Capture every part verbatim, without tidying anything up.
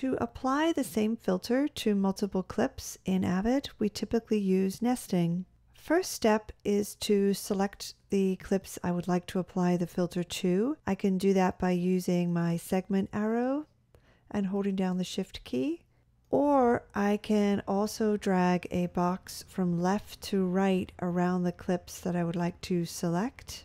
To apply the same filter to multiple clips in Avid, we typically use nesting. First step is to select the clips I would like to apply the filter to. I can do that by using my segment arrow and holding down the Shift key. Or I can also drag a box from left to right around the clips that I would like to select.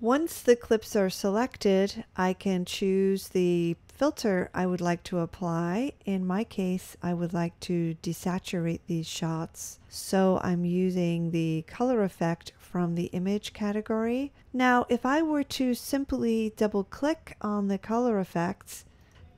Once the clips are selected, I can choose the filter I would like to apply. In my case, I would like to desaturate these shots, so I'm using the color effect from the image category. Now, if I were to simply double-click on the color effects,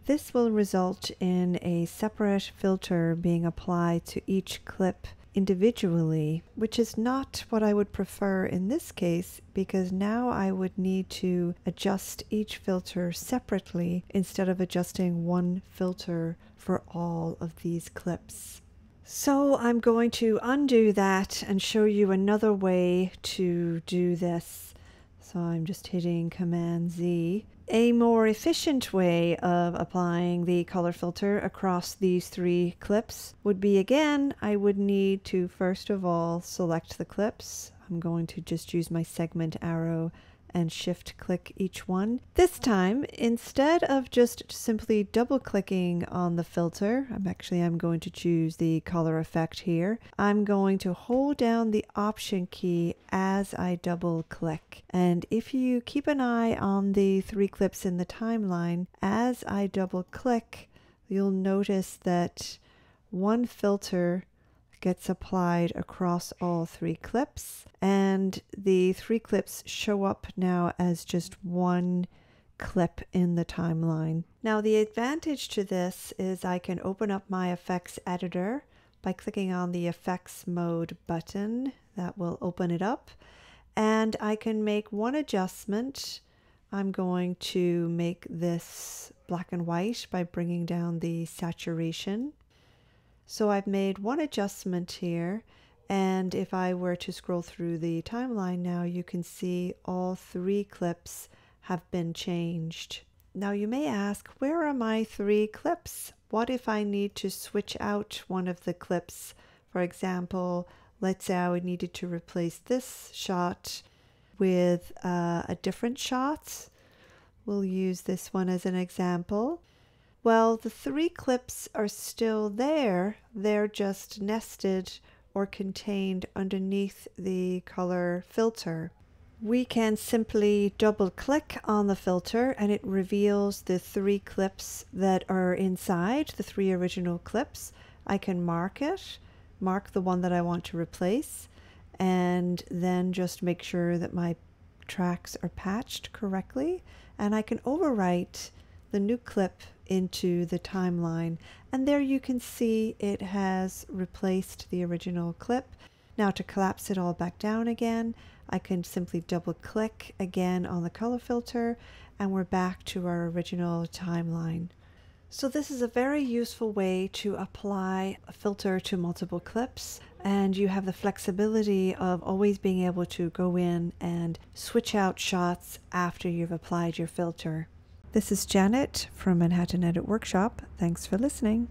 this will result in a separate filter being applied to each clip individually, which is not what I would prefer in this case, because now I would need to adjust each filter separately instead of adjusting one filter for all of these clips. So I'm going to undo that and show you another way to do this. So I'm just hitting Command Z. A more efficient way of applying the color filter across these three clips would be, again, I would need to first of all select the clips. I'm going to just use my segment arrow and shift click each one. This time, instead of just simply double clicking on the filter, I'm actually I'm going to choose the color effect here. I'm going to hold down the Option key as I double click. And if you keep an eye on the three clips in the timeline, as I double click, you'll notice that one filter gets applied across all three clips, and the three clips show up now as just one clip in the timeline. Now, the advantage to this is I can open up my effects editor by clicking on the effects mode button. That will open it up, and I can make one adjustment. I'm going to make this black and white by bringing down the saturation. So I've made one adjustment here, and if I were to scroll through the timeline now, you can see all three clips have been changed. Now you may ask, where are my three clips? What if I need to switch out one of the clips? For example, let's say I needed to replace this shot with uh, a different shot. We'll use this one as an example. Well, the three clips are still there. They're just nested or contained underneath the color filter. We can simply double click on the filter and it reveals the three clips that are inside, the three original clips. I can mark it, mark the one that I want to replace, and then just make sure that my tracks are patched correctly. And I can overwrite the new clip into the timeline, and there you can see it has replaced the original clip. Now, to collapse it all back down again, I can simply double click again on the color filter, and we're back to our original timeline. So this is a very useful way to apply a filter to multiple clips, and you have the flexibility of always being able to go in and switch out shots after you've applied your filter. This is Janet from Manhattan Edit Workshop. Thanks for listening.